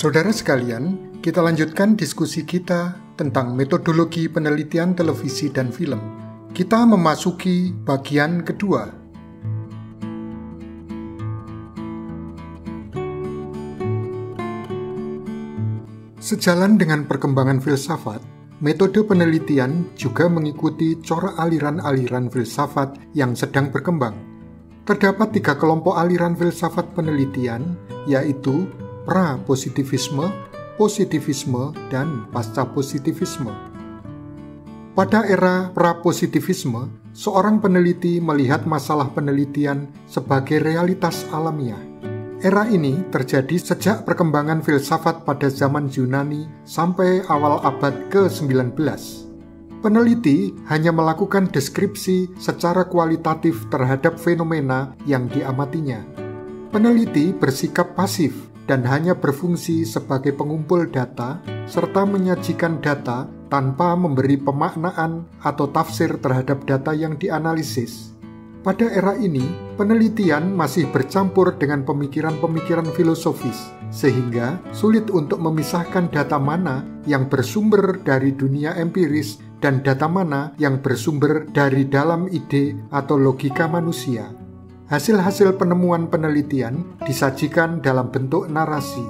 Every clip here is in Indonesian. Saudara sekalian, kita lanjutkan diskusi kita tentang metodologi penelitian televisi dan film. Kita memasuki bagian kedua. Sejalan dengan perkembangan filsafat, metode penelitian juga mengikuti corak aliran-aliran filsafat yang sedang berkembang. Terdapat 3 kelompok aliran filsafat penelitian, yaitu pra-positivisme, positivisme, dan pasca-positivisme. Pada era pra-positivisme, seorang peneliti melihat masalah penelitian sebagai realitas alamiah. Era ini terjadi sejak perkembangan filsafat pada zaman Yunani sampai awal abad ke-19. Peneliti hanya melakukan deskripsi secara kualitatif terhadap fenomena yang diamatinya. Peneliti bersikap pasif dan hanya berfungsi sebagai pengumpul data, serta menyajikan data tanpa memberi pemaknaan atau tafsir terhadap data yang dianalisis. Pada era ini, penelitian masih bercampur dengan pemikiran-pemikiran filosofis, sehingga sulit untuk memisahkan data mana yang bersumber dari dunia empiris dan data mana yang bersumber dari dalam ide atau logika manusia. Hasil-hasil penemuan penelitian disajikan dalam bentuk narasi.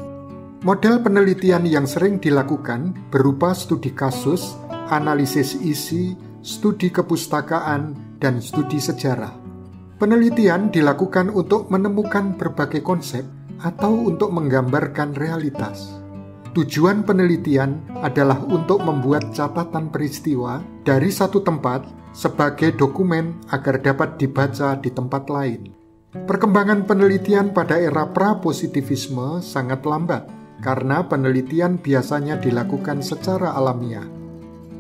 Model penelitian yang sering dilakukan berupa studi kasus, analisis isi, studi kepustakaan, dan studi sejarah. Penelitian dilakukan untuk menemukan berbagai konsep atau untuk menggambarkan realitas. Tujuan penelitian adalah untuk membuat catatan peristiwa dari satu tempat sebagai dokumen agar dapat dibaca di tempat lain. Perkembangan penelitian pada era pra-positivisme sangat lambat karena penelitian biasanya dilakukan secara alamiah.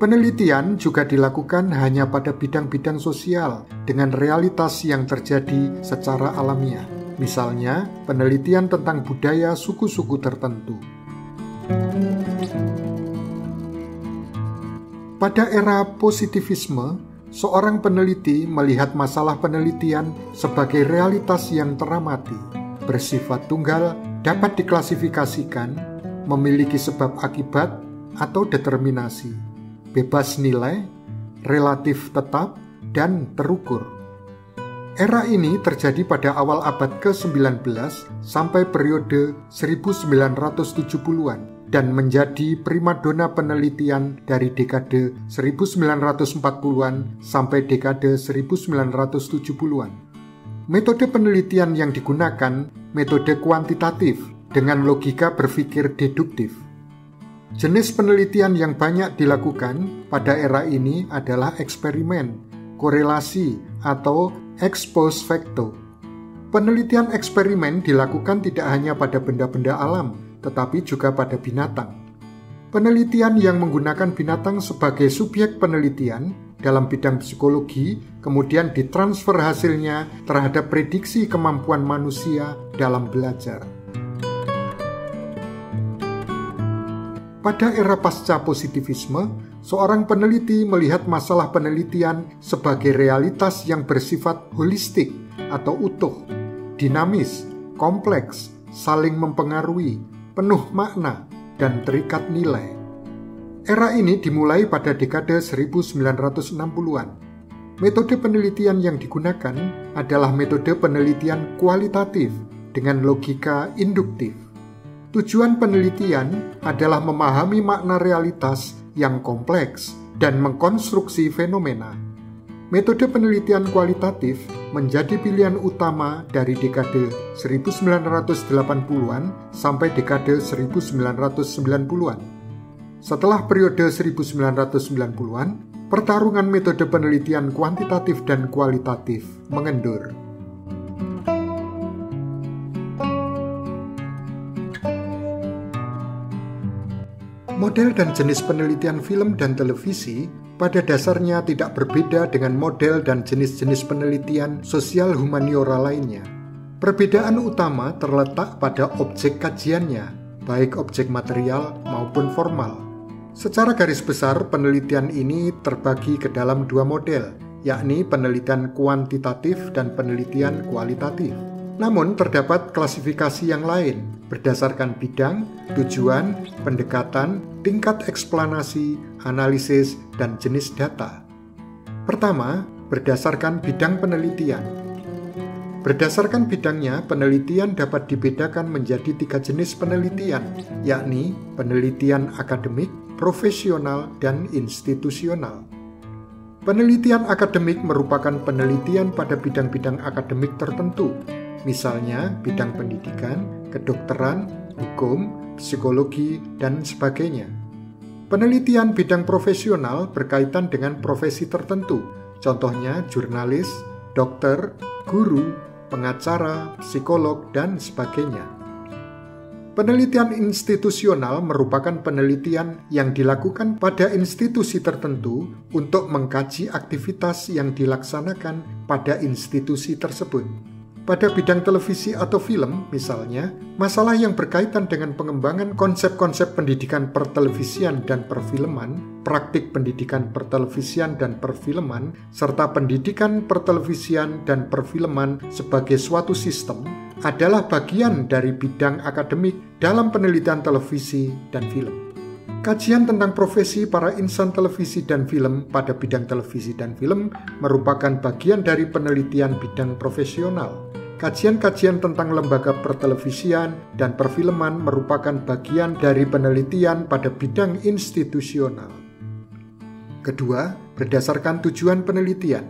Penelitian juga dilakukan hanya pada bidang-bidang sosial dengan realitas yang terjadi secara alamiah. Misalnya, penelitian tentang budaya suku-suku tertentu. Pada era positivisme, seorang peneliti melihat masalah penelitian sebagai realitas yang teramati, bersifat tunggal, dapat diklasifikasikan, memiliki sebab akibat atau determinasi, bebas nilai, relatif tetap, dan terukur. Era ini terjadi pada awal abad ke-19 sampai periode 1970-an. Dan menjadi primadona penelitian dari dekade 1940-an sampai dekade 1970-an. Metode penelitian yang digunakan metode kuantitatif dengan logika berpikir deduktif. Jenis penelitian yang banyak dilakukan pada era ini adalah eksperimen, korelasi, atau ex post facto. Penelitian eksperimen dilakukan tidak hanya pada benda-benda alam, tetapi juga pada binatang. Penelitian yang menggunakan binatang sebagai subjek penelitian dalam bidang psikologi, kemudian ditransfer hasilnya terhadap prediksi kemampuan manusia dalam belajar. Pada era pasca-positivisme, seorang peneliti melihat masalah penelitian sebagai realitas yang bersifat holistik atau utuh, dinamis, kompleks, saling mempengaruhi, penuh makna, dan terikat nilai. Era ini dimulai pada dekade 1960-an. Metode penelitian yang digunakan adalah metode penelitian kualitatif dengan logika induktif. Tujuan penelitian adalah memahami makna realitas yang kompleks dan mengkonstruksi fenomena. Metode penelitian kualitatif menjadi pilihan utama dari dekade 1980-an sampai dekade 1990-an. Setelah periode 1990-an, pertarungan metode penelitian kuantitatif dan kualitatif mengendur. Model dan jenis penelitian film dan televisi pada dasarnya tidak berbeda dengan model dan jenis-jenis penelitian sosial humaniora lainnya. Perbedaan utama terletak pada objek kajiannya, baik objek material maupun formal. Secara garis besar, penelitian ini terbagi ke dalam 2 model, yakni penelitian kuantitatif dan penelitian kualitatif. Namun terdapat klasifikasi yang lain berdasarkan bidang, tujuan, pendekatan, tingkat eksplanasi, analisis, dan jenis data. Pertama, berdasarkan bidang penelitian. Berdasarkan bidangnya, penelitian dapat dibedakan menjadi tiga jenis penelitian, yakni penelitian akademik, profesional, dan institusional. Penelitian akademik merupakan penelitian pada bidang-bidang akademik tertentu, misalnya bidang pendidikan, kedokteran, hukum, psikologi, dan sebagainya. Penelitian bidang profesional berkaitan dengan profesi tertentu, contohnya jurnalis, dokter, guru, pengacara, psikolog, dan sebagainya. Penelitian institusional merupakan penelitian yang dilakukan pada institusi tertentu untuk mengkaji aktivitas yang dilaksanakan pada institusi tersebut. Pada bidang televisi atau film, misalnya, masalah yang berkaitan dengan pengembangan konsep-konsep pendidikan pertelevisian dan perfilman, praktik pendidikan pertelevisian dan perfilman, serta pendidikan pertelevisian dan perfilman sebagai suatu sistem adalah bagian dari bidang akademik dalam penelitian televisi dan film. Kajian tentang profesi para insan televisi dan film pada bidang televisi dan film merupakan bagian dari penelitian bidang profesional. Kajian-kajian tentang lembaga pertelevisian dan perfilman merupakan bagian dari penelitian pada bidang institusional. Kedua, berdasarkan tujuan penelitian.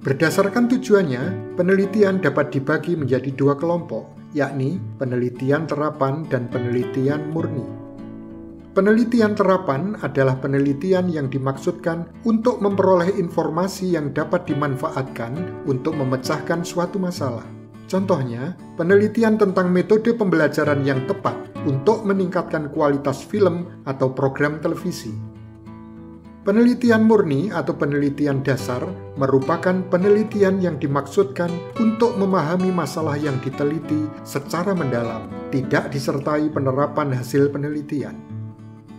Berdasarkan tujuannya, penelitian dapat dibagi menjadi dua kelompok, yakni penelitian terapan dan penelitian murni. Penelitian terapan adalah penelitian yang dimaksudkan untuk memperoleh informasi yang dapat dimanfaatkan untuk memecahkan suatu masalah. Contohnya, penelitian tentang metode pembelajaran yang tepat untuk meningkatkan kualitas film atau program televisi. Penelitian murni atau penelitian dasar merupakan penelitian yang dimaksudkan untuk memahami masalah yang diteliti secara mendalam, tidak disertai penerapan hasil penelitian.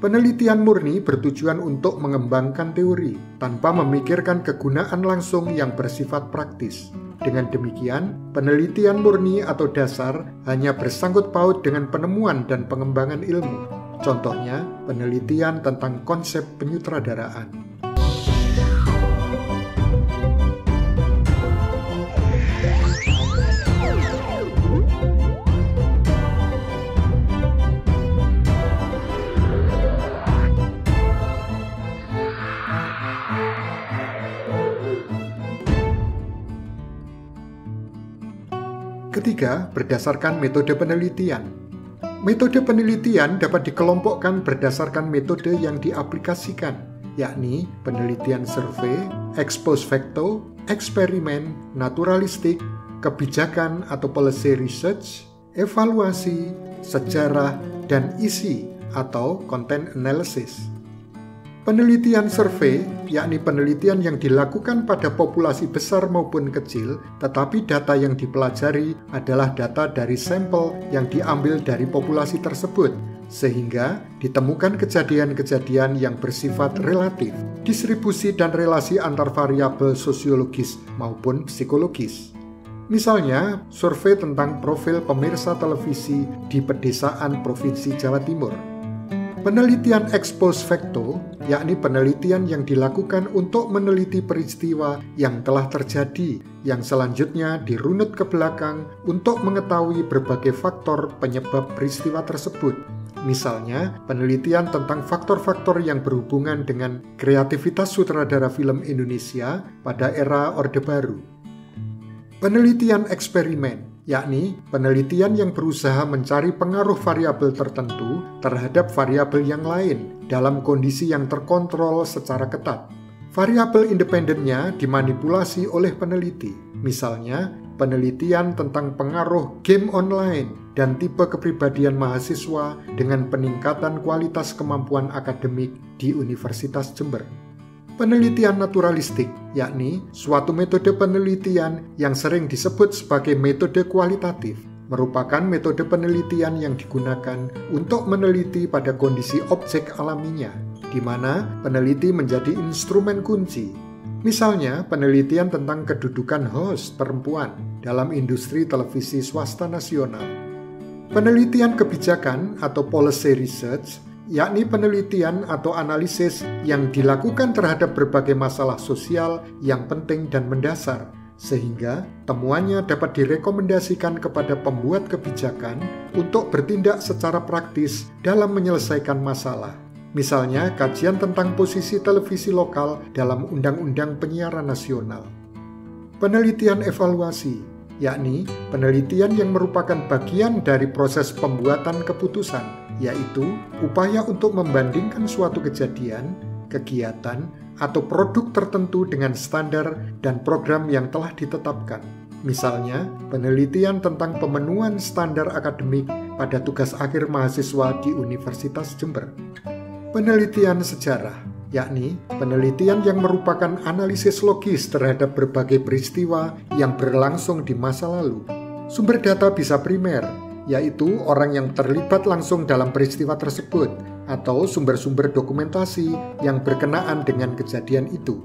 Penelitian murni bertujuan untuk mengembangkan teori, tanpa memikirkan kegunaan langsung yang bersifat praktis. Dengan demikian, penelitian murni atau dasar hanya bersangkut paut dengan penemuan dan pengembangan ilmu. Contohnya, penelitian tentang konsep penyutradaraan. Ketiga, berdasarkan metode penelitian. Metode penelitian dapat dikelompokkan berdasarkan metode yang diaplikasikan, yakni penelitian survei, ex post facto, eksperimen, naturalistik, kebijakan atau policy research, evaluasi, sejarah, dan isi atau content analysis. Penelitian survei, yakni penelitian yang dilakukan pada populasi besar maupun kecil, tetapi data yang dipelajari adalah data dari sampel yang diambil dari populasi tersebut, sehingga ditemukan kejadian-kejadian yang bersifat relatif, distribusi dan relasi antar variabel sosiologis maupun psikologis. Misalnya, survei tentang profil pemirsa televisi di pedesaan Provinsi Jawa Timur. Penelitian ex post facto, yakni penelitian yang dilakukan untuk meneliti peristiwa yang telah terjadi, yang selanjutnya dirunut ke belakang untuk mengetahui berbagai faktor penyebab peristiwa tersebut. Misalnya, penelitian tentang faktor-faktor yang berhubungan dengan kreativitas sutradara film Indonesia pada era Orde Baru. Penelitian eksperimen, yakni penelitian yang berusaha mencari pengaruh variabel tertentu terhadap variabel yang lain dalam kondisi yang terkontrol secara ketat. Variabel independennya dimanipulasi oleh peneliti, misalnya penelitian tentang pengaruh game online dan tipe kepribadian mahasiswa dengan peningkatan kualitas kemampuan akademik di Universitas Jember. Penelitian naturalistik, yakni suatu metode penelitian yang sering disebut sebagai metode kualitatif, merupakan metode penelitian yang digunakan untuk meneliti pada kondisi objek alaminya, di mana peneliti menjadi instrumen kunci. Misalnya, penelitian tentang kedudukan host perempuan dalam industri televisi swasta nasional. Penelitian kebijakan atau policy research, yakni penelitian atau analisis yang dilakukan terhadap berbagai masalah sosial yang penting dan mendasar, sehingga temuannya dapat direkomendasikan kepada pembuat kebijakan untuk bertindak secara praktis dalam menyelesaikan masalah. Misalnya, kajian tentang posisi televisi lokal dalam Undang-Undang Penyiaran Nasional. Penelitian evaluasi, yakni penelitian yang merupakan bagian dari proses pembuatan keputusan, yaitu upaya untuk membandingkan suatu kejadian, kegiatan, atau produk tertentu dengan standar dan program yang telah ditetapkan. Misalnya, penelitian tentang pemenuhan standar akademik pada tugas akhir mahasiswa di Universitas Jember. Penelitian sejarah, yakni penelitian yang merupakan analisis logis terhadap berbagai peristiwa yang berlangsung di masa lalu. Sumber data bisa primer, yaitu orang yang terlibat langsung dalam peristiwa tersebut, atau sumber-sumber dokumentasi yang berkenaan dengan kejadian itu.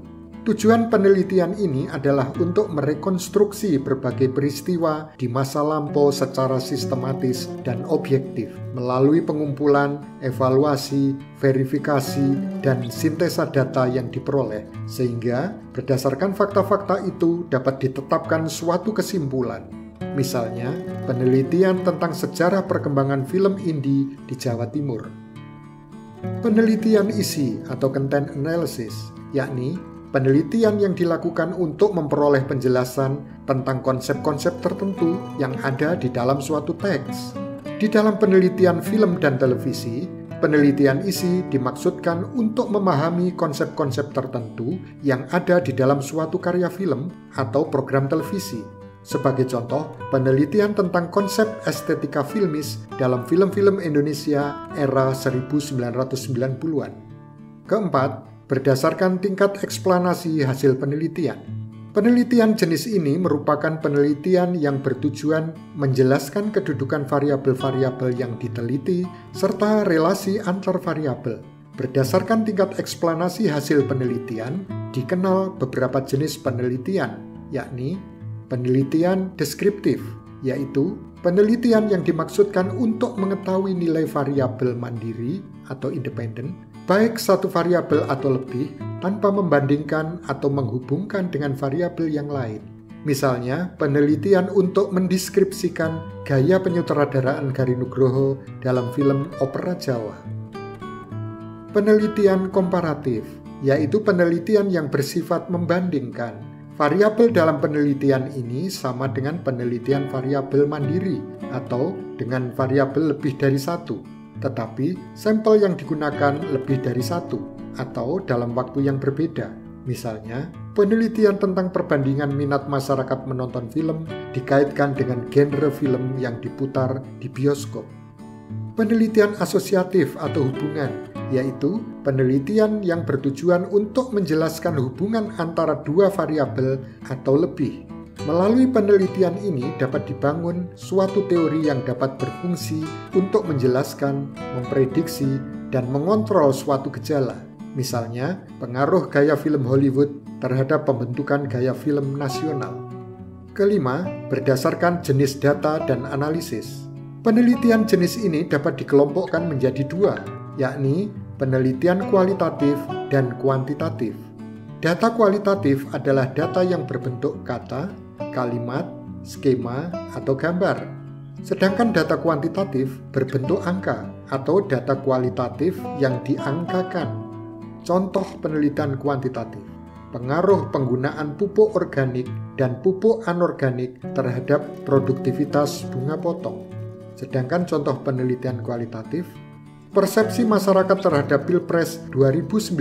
Tujuan penelitian ini adalah untuk merekonstruksi berbagai peristiwa di masa lampau secara sistematis dan objektif melalui pengumpulan, evaluasi, verifikasi, dan sintesa data yang diperoleh, sehingga berdasarkan fakta-fakta itu dapat ditetapkan suatu kesimpulan. Misalnya, penelitian tentang sejarah perkembangan film indie di Jawa Timur. Penelitian isi atau content analysis, yakni penelitian yang dilakukan untuk memperoleh penjelasan tentang konsep-konsep tertentu yang ada di dalam suatu teks. Di dalam penelitian film dan televisi, penelitian isi dimaksudkan untuk memahami konsep-konsep tertentu yang ada di dalam suatu karya film atau program televisi. Sebagai contoh, penelitian tentang konsep estetika filmis dalam film-film Indonesia era 1990-an. Keempat, berdasarkan tingkat eksplanasi hasil penelitian. Penelitian jenis ini merupakan penelitian yang bertujuan menjelaskan kedudukan variabel-variabel yang diteliti serta relasi antar variabel. Berdasarkan tingkat eksplanasi hasil penelitian, dikenal beberapa jenis penelitian, yakni penelitian deskriptif, yaitu penelitian yang dimaksudkan untuk mengetahui nilai variabel mandiri atau independen, baik satu variabel atau lebih, tanpa membandingkan atau menghubungkan dengan variabel yang lain. Misalnya, penelitian untuk mendeskripsikan gaya penyutradaraan Gari Nugroho dalam film Opera Jawa. Penelitian komparatif, yaitu penelitian yang bersifat membandingkan. Variabel dalam penelitian ini sama dengan penelitian variabel mandiri atau dengan variabel lebih dari satu, tetapi sampel yang digunakan lebih dari satu atau dalam waktu yang berbeda. Misalnya, penelitian tentang perbandingan minat masyarakat menonton film dikaitkan dengan genre film yang diputar di bioskop. Penelitian asosiatif atau hubungan, yaitu penelitian yang bertujuan untuk menjelaskan hubungan antara dua variabel atau lebih. Melalui penelitian ini dapat dibangun suatu teori yang dapat berfungsi untuk menjelaskan, memprediksi, dan mengontrol suatu gejala. Misalnya, pengaruh gaya film Hollywood terhadap pembentukan gaya film nasional. Kelima, berdasarkan jenis data dan analisis. Penelitian jenis ini dapat dikelompokkan menjadi dua, yakni penelitian kualitatif dan kuantitatif. Data kualitatif adalah data yang berbentuk kata, kalimat, skema, atau gambar. Sedangkan data kuantitatif berbentuk angka atau data kualitatif yang diangkakan. Contoh penelitian kuantitatif: pengaruh penggunaan pupuk organik dan pupuk anorganik terhadap produktivitas bunga potong. Sedangkan contoh penelitian kualitatif: persepsi masyarakat terhadap Pilpres 2019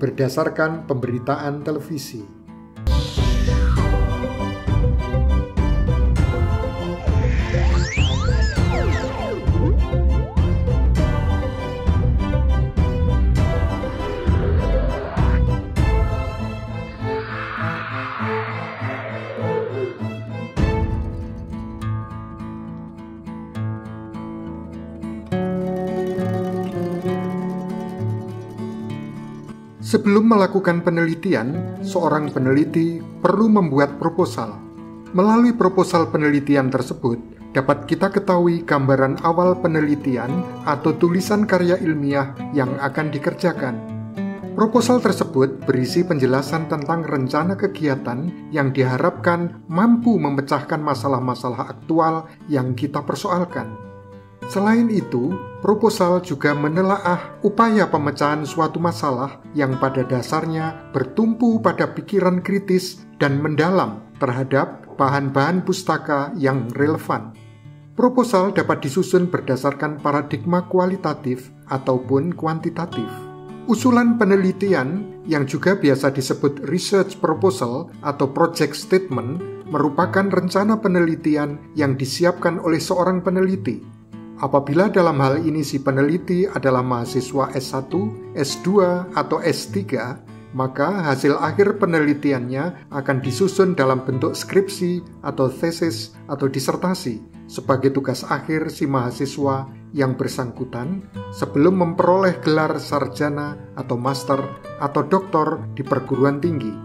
berdasarkan pemberitaan televisi. Sebelum melakukan penelitian, seorang peneliti perlu membuat proposal. Melalui proposal penelitian tersebut, dapat kita ketahui gambaran awal penelitian atau tulisan karya ilmiah yang akan dikerjakan. Proposal tersebut berisi penjelasan tentang rencana kegiatan yang diharapkan mampu memecahkan masalah-masalah aktual yang kita persoalkan. Selain itu, proposal juga menelaah upaya pemecahan suatu masalah yang pada dasarnya bertumpu pada pikiran kritis dan mendalam terhadap bahan-bahan pustaka yang relevan. Proposal dapat disusun berdasarkan paradigma kualitatif ataupun kuantitatif. Usulan penelitian yang juga biasa disebut research proposal atau project statement merupakan rencana penelitian yang disiapkan oleh seorang peneliti. Apabila dalam hal ini si peneliti adalah mahasiswa S1, S2, atau S3, maka hasil akhir penelitiannya akan disusun dalam bentuk skripsi atau tesis atau disertasi sebagai tugas akhir si mahasiswa yang bersangkutan sebelum memperoleh gelar sarjana atau master atau doktor di perguruan tinggi.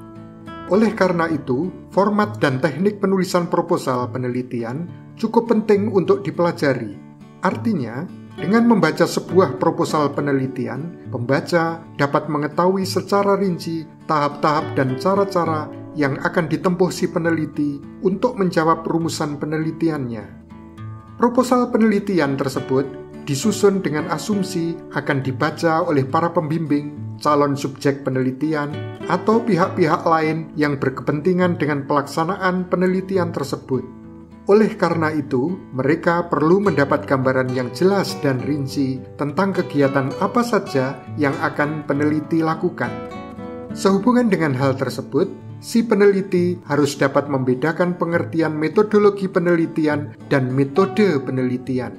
Oleh karena itu, format dan teknik penulisan proposal penelitian cukup penting untuk dipelajari. Artinya, dengan membaca sebuah proposal penelitian, pembaca dapat mengetahui secara rinci tahap-tahap dan cara-cara yang akan ditempuh si peneliti untuk menjawab rumusan penelitiannya. Proposal penelitian tersebut disusun dengan asumsi akan dibaca oleh para pembimbing, calon subjek penelitian, atau pihak-pihak lain yang berkepentingan dengan pelaksanaan penelitian tersebut. Oleh karena itu, mereka perlu mendapat gambaran yang jelas dan rinci tentang kegiatan apa saja yang akan peneliti lakukan. Sehubungan dengan hal tersebut, si peneliti harus dapat membedakan pengertian metodologi penelitian dan metode penelitian.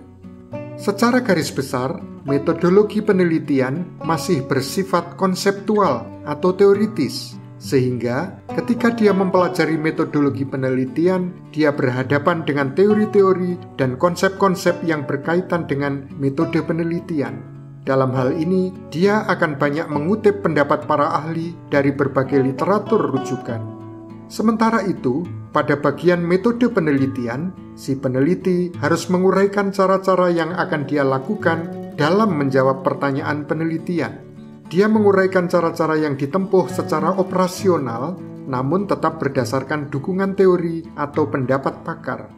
Secara garis besar, metodologi penelitian masih bersifat konseptual atau teoritis. Sehingga, ketika dia mempelajari metodologi penelitian, dia berhadapan dengan teori-teori dan konsep-konsep yang berkaitan dengan metode penelitian. Dalam hal ini, dia akan banyak mengutip pendapat para ahli dari berbagai literatur rujukan. Sementara itu, pada bagian metode penelitian, si peneliti harus menguraikan cara-cara yang akan dia lakukan dalam menjawab pertanyaan penelitian. Dia menguraikan cara-cara yang ditempuh secara operasional, namun tetap berdasarkan dukungan teori atau pendapat pakar.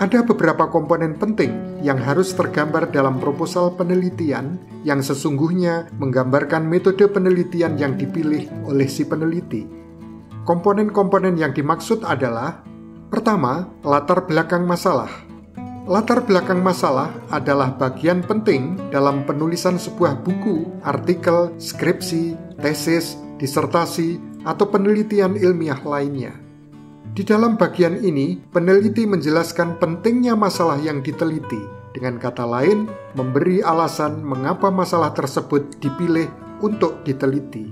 Ada beberapa komponen penting yang harus tergambar dalam proposal penelitian yang sesungguhnya menggambarkan metode penelitian yang dipilih oleh si peneliti. Komponen-komponen yang dimaksud adalah, pertama, latar belakang masalah. Latar belakang masalah adalah bagian penting dalam penulisan sebuah buku, artikel, skripsi, tesis, disertasi, atau penelitian ilmiah lainnya. Di dalam bagian ini, peneliti menjelaskan pentingnya masalah yang diteliti, dengan kata lain, memberi alasan mengapa masalah tersebut dipilih untuk diteliti.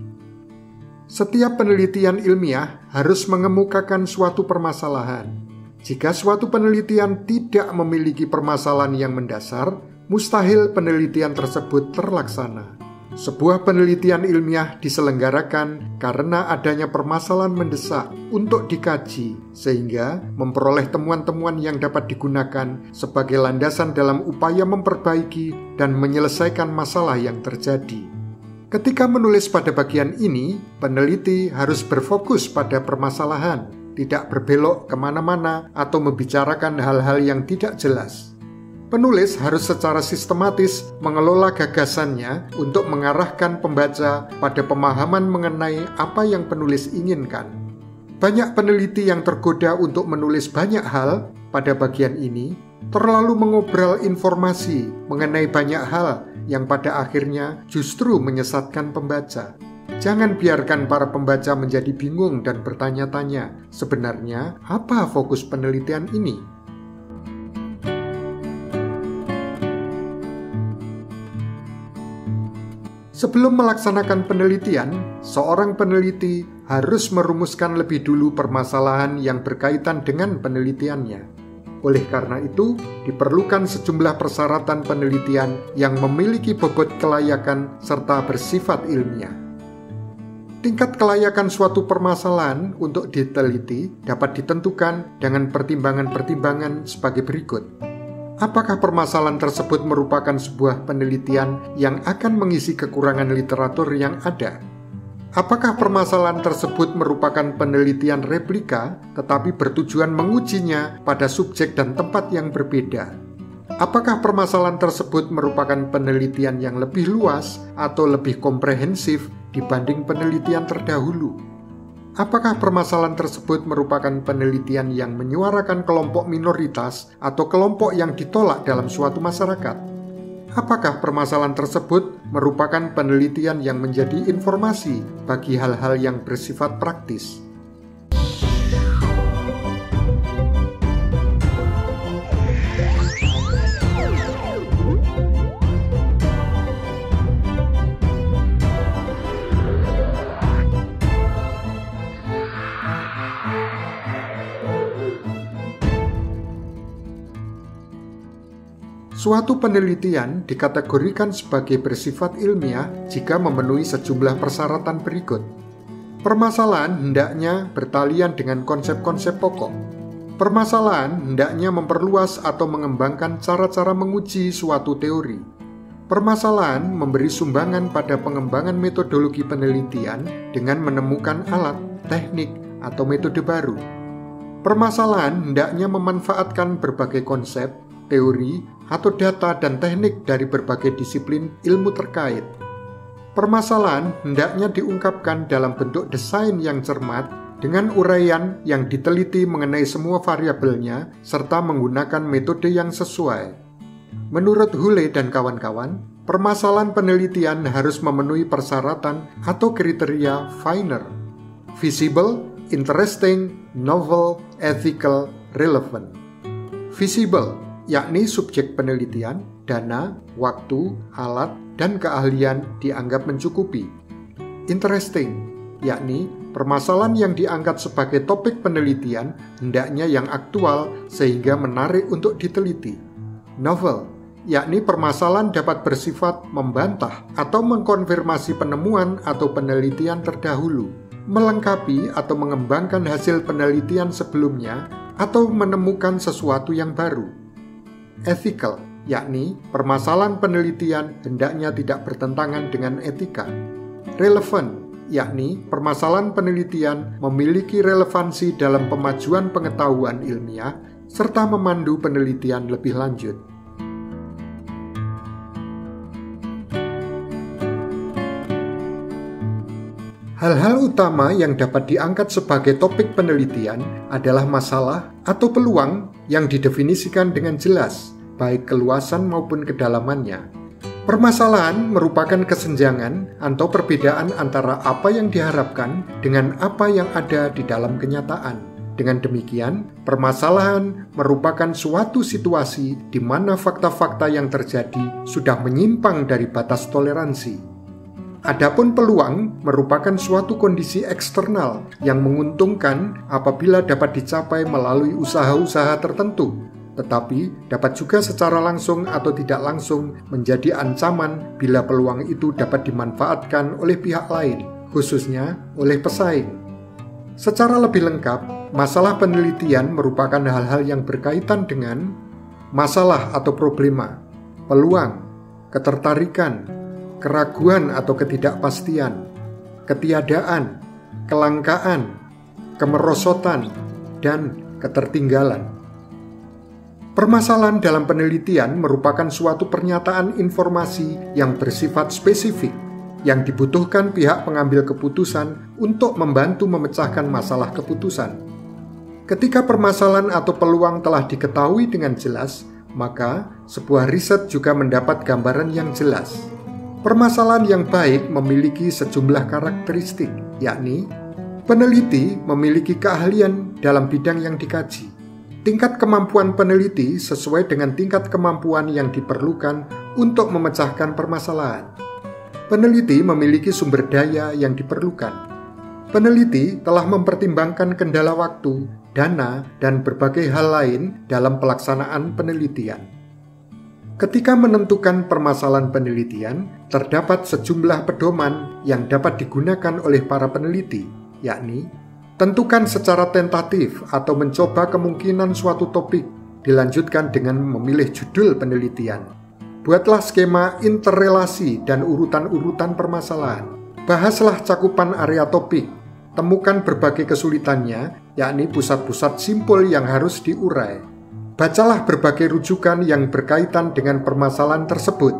Setiap penelitian ilmiah harus mengemukakan suatu permasalahan. Jika suatu penelitian tidak memiliki permasalahan yang mendasar, mustahil penelitian tersebut terlaksana. Sebuah penelitian ilmiah diselenggarakan karena adanya permasalahan mendesak untuk dikaji, sehingga memperoleh temuan-temuan yang dapat digunakan sebagai landasan dalam upaya memperbaiki dan menyelesaikan masalah yang terjadi. Ketika menulis pada bagian ini, peneliti harus berfokus pada permasalahan, tidak berbelok kemana-mana atau membicarakan hal-hal yang tidak jelas. Penulis harus secara sistematis mengelola gagasannya untuk mengarahkan pembaca pada pemahaman mengenai apa yang penulis inginkan. Banyak peneliti yang tergoda untuk menulis banyak hal pada bagian ini, terlalu mengobrol informasi mengenai banyak hal yang pada akhirnya justru menyesatkan pembaca. Jangan biarkan para pembaca menjadi bingung dan bertanya-tanya, sebenarnya apa fokus penelitian ini? Sebelum melaksanakan penelitian, seorang peneliti harus merumuskan lebih dulu permasalahan yang berkaitan dengan penelitiannya. Oleh karena itu, diperlukan sejumlah persyaratan penelitian yang memiliki bobot kelayakan serta bersifat ilmiah. Tingkat kelayakan suatu permasalahan untuk diteliti dapat ditentukan dengan pertimbangan-pertimbangan sebagai berikut. Apakah permasalahan tersebut merupakan sebuah penelitian yang akan mengisi kekurangan literatur yang ada? Apakah permasalahan tersebut merupakan penelitian replika tetapi bertujuan mengujinya pada subjek dan tempat yang berbeda? Apakah permasalahan tersebut merupakan penelitian yang lebih luas atau lebih komprehensif dibanding penelitian terdahulu? Apakah permasalahan tersebut merupakan penelitian yang menyuarakan kelompok minoritas atau kelompok yang ditolak dalam suatu masyarakat? Apakah permasalahan tersebut merupakan penelitian yang menjadi informasi bagi hal-hal yang bersifat praktis? Suatu penelitian dikategorikan sebagai bersifat ilmiah jika memenuhi sejumlah persyaratan berikut. Permasalahan hendaknya bertalian dengan konsep-konsep pokok. Permasalahan hendaknya memperluas atau mengembangkan cara-cara menguji suatu teori. Permasalahan memberi sumbangan pada pengembangan metodologi penelitian dengan menemukan alat, teknik, atau metode baru. Permasalahan hendaknya memanfaatkan berbagai konsep, teori, atau data dan teknik dari berbagai disiplin ilmu terkait. Permasalahan hendaknya diungkapkan dalam bentuk desain yang cermat dengan uraian yang diteliti mengenai semua variabelnya serta menggunakan metode yang sesuai. Menurut Hule dan kawan-kawan, permasalahan penelitian harus memenuhi persyaratan atau kriteria Finer: visible, interesting, novel, ethical, relevant. Visible, yakni subjek penelitian, dana, waktu, alat, dan keahlian dianggap mencukupi. Interesting, yakni permasalahan yang diangkat sebagai topik penelitian hendaknya yang aktual sehingga menarik untuk diteliti. Novel, yakni permasalahan dapat bersifat membantah atau mengkonfirmasi penemuan atau penelitian terdahulu, melengkapi atau mengembangkan hasil penelitian sebelumnya, atau menemukan sesuatu yang baru. Ethical, yakni permasalahan penelitian hendaknya tidak bertentangan dengan etika. Relevant, yakni permasalahan penelitian memiliki relevansi dalam pemajuan pengetahuan ilmiah serta memandu penelitian lebih lanjut. Hal-hal utama yang dapat diangkat sebagai topik penelitian adalah masalah atau peluang yang didefinisikan dengan jelas, baik keluasan maupun kedalamannya. Permasalahan merupakan kesenjangan atau perbedaan antara apa yang diharapkan dengan apa yang ada di dalam kenyataan. Dengan demikian, permasalahan merupakan suatu situasi di mana fakta-fakta yang terjadi sudah menyimpang dari batas toleransi. Adapun peluang merupakan suatu kondisi eksternal yang menguntungkan apabila dapat dicapai melalui usaha-usaha tertentu, tetapi dapat juga secara langsung atau tidak langsung menjadi ancaman bila peluang itu dapat dimanfaatkan oleh pihak lain, khususnya oleh pesaing. Secara lebih lengkap, masalah penelitian merupakan hal-hal yang berkaitan dengan masalah atau problema, peluang, ketertarikan, keraguan atau ketidakpastian, ketiadaan, kelangkaan, kemerosotan, dan ketertinggalan. Permasalahan dalam penelitian merupakan suatu pernyataan informasi yang bersifat spesifik, yang dibutuhkan pihak pengambil keputusan untuk membantu memecahkan masalah keputusan. Ketika permasalahan atau peluang telah diketahui dengan jelas, maka sebuah riset juga mendapat gambaran yang jelas. Permasalahan yang baik memiliki sejumlah karakteristik, yakni peneliti memiliki keahlian dalam bidang yang dikaji. Tingkat kemampuan peneliti sesuai dengan tingkat kemampuan yang diperlukan untuk memecahkan permasalahan. Peneliti memiliki sumber daya yang diperlukan. Peneliti telah mempertimbangkan kendala waktu, dana, dan berbagai hal lain dalam pelaksanaan penelitian. Ketika menentukan permasalahan penelitian, terdapat sejumlah pedoman yang dapat digunakan oleh para peneliti, yakni tentukan secara tentatif atau mencoba kemungkinan suatu topik, dilanjutkan dengan memilih judul penelitian. Buatlah skema interrelasi dan urutan-urutan permasalahan. Bahaslah cakupan area topik. Temukan berbagai kesulitannya, yakni pusat-pusat simpul yang harus diurai. Bacalah berbagai rujukan yang berkaitan dengan permasalahan tersebut.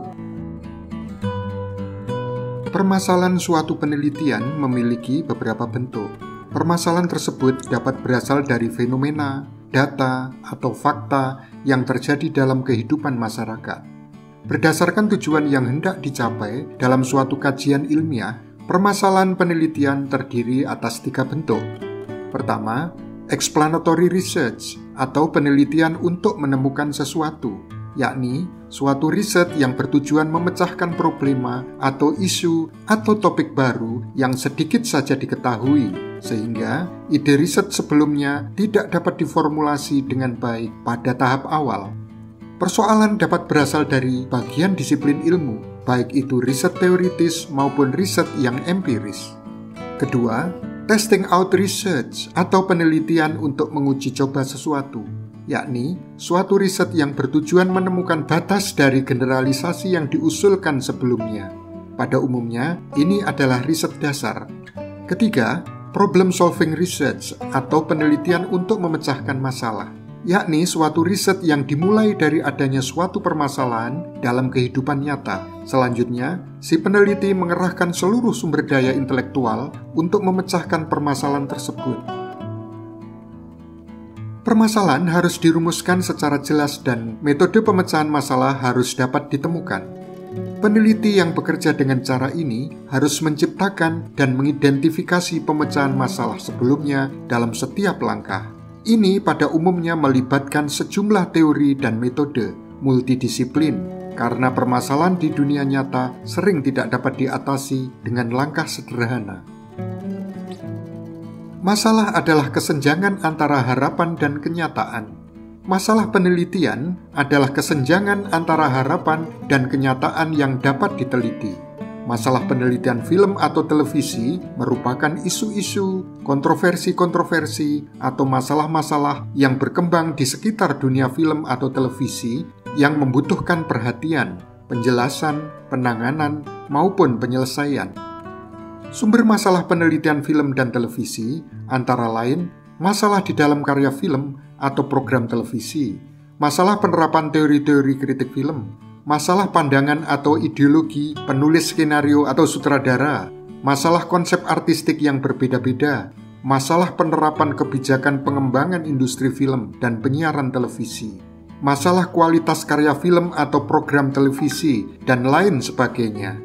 Permasalahan suatu penelitian memiliki beberapa bentuk. Permasalahan tersebut dapat berasal dari fenomena, data, atau fakta yang terjadi dalam kehidupan masyarakat. Berdasarkan tujuan yang hendak dicapai dalam suatu kajian ilmiah, permasalahan penelitian terdiri atas tiga bentuk. Pertama, explanatory research atau penelitian untuk menemukan sesuatu, yakni suatu riset yang bertujuan memecahkan problema atau isu atau topik baru yang sedikit saja diketahui, sehingga ide riset sebelumnya tidak dapat diformulasi dengan baik pada tahap awal. Persoalan dapat berasal dari bagian disiplin ilmu, baik itu riset teoritis maupun riset yang empiris. Kedua, testing out research atau penelitian untuk menguji coba sesuatu, yakni suatu riset yang bertujuan menemukan batas dari generalisasi yang diusulkan sebelumnya. Pada umumnya, ini adalah riset dasar. Ketiga, problem solving research atau penelitian untuk memecahkan masalah, yakni suatu riset yang dimulai dari adanya suatu permasalahan dalam kehidupan nyata. Selanjutnya, si peneliti mengerahkan seluruh sumber daya intelektual untuk memecahkan permasalahan tersebut. Permasalahan harus dirumuskan secara jelas dan metode pemecahan masalah harus dapat ditemukan. Peneliti yang bekerja dengan cara ini harus menciptakan dan mengidentifikasi pemecahan masalah sebelumnya dalam setiap langkah. Ini pada umumnya melibatkan sejumlah teori dan metode multidisiplin, karena permasalahan di dunia nyata sering tidak dapat diatasi dengan langkah sederhana. Masalah adalah kesenjangan antara harapan dan kenyataan. Masalah penelitian adalah kesenjangan antara harapan dan kenyataan yang dapat diteliti. Masalah penelitian film atau televisi merupakan isu-isu, kontroversi-kontroversi, atau masalah-masalah yang berkembang di sekitar dunia film atau televisi yang membutuhkan perhatian, penjelasan, penanganan, maupun penyelesaian. Sumber masalah penelitian film dan televisi antara lain masalah di dalam karya film atau program televisi, masalah penerapan teori-teori kritik film, masalah pandangan atau ideologi penulis skenario atau sutradara, masalah konsep artistik yang berbeda-beda, masalah penerapan kebijakan pengembangan industri film dan penyiaran televisi, masalah kualitas karya film atau program televisi, dan lain sebagainya.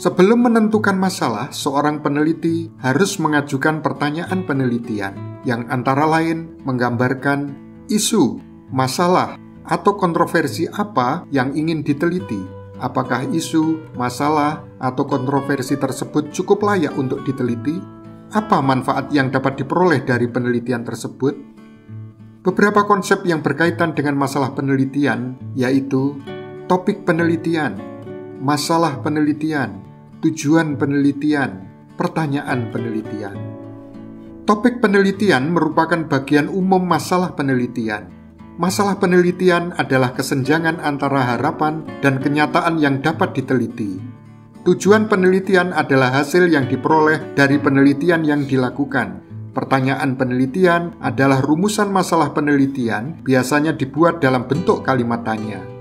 Sebelum menentukan masalah, seorang peneliti harus mengajukan pertanyaan penelitian yang antara lain menggambarkan isu, masalah, atau kontroversi apa yang ingin diteliti. Apakah isu, masalah, atau kontroversi tersebut cukup layak untuk diteliti? Apa manfaat yang dapat diperoleh dari penelitian tersebut? Beberapa konsep yang berkaitan dengan masalah penelitian yaitu topik penelitian, masalah penelitian, tujuan penelitian, pertanyaan penelitian. Topik penelitian merupakan bagian umum masalah penelitian. Masalah penelitian adalah kesenjangan antara harapan dan kenyataan yang dapat diteliti. Tujuan penelitian adalah hasil yang diperoleh dari penelitian yang dilakukan. Pertanyaan penelitian adalah rumusan masalah penelitian, biasanya dibuat dalam bentuk kalimat tanya.